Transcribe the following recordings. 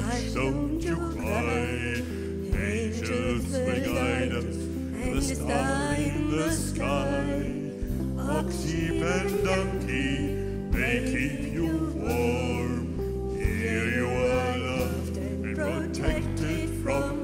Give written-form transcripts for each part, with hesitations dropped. hush, don't you cry. Angels may guide us, and the star in the sky. Ox, sheep, and donkey may keep you warm. Here you are loved and protected from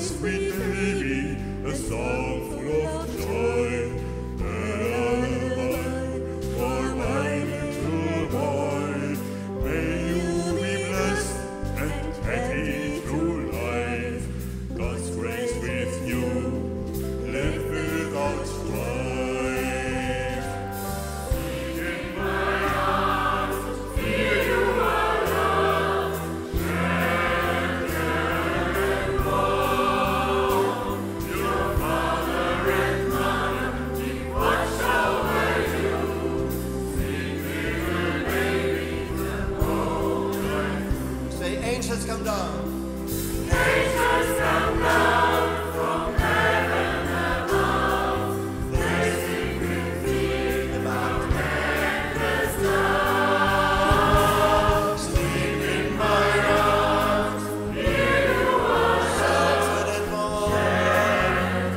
sweet baby, a song full of joy, and lullaby for my little boy. May you be blessed and happy through life. God's grace with you, live without strife. Angels come down. Angels come down from heaven above. They sing with me about endless love. Sleep in my arms, here you are. Shelter and warm,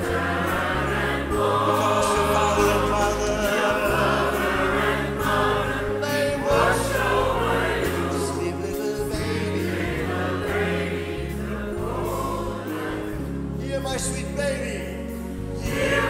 shelter and warm. Because your father and mother, they wash over you. Sleep, little baby. My sweet baby, yeah.